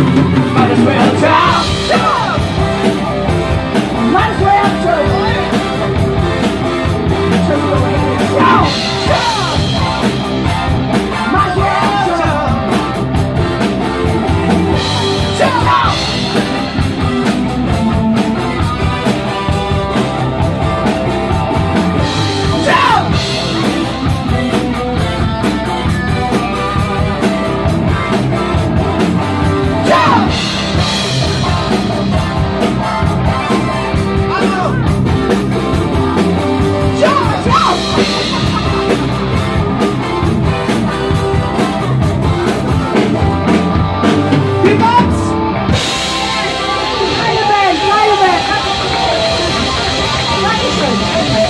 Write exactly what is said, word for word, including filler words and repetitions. Might as well talk. Might as well turn away. Turn away and talk. Might as well talk. Talk. Thank you.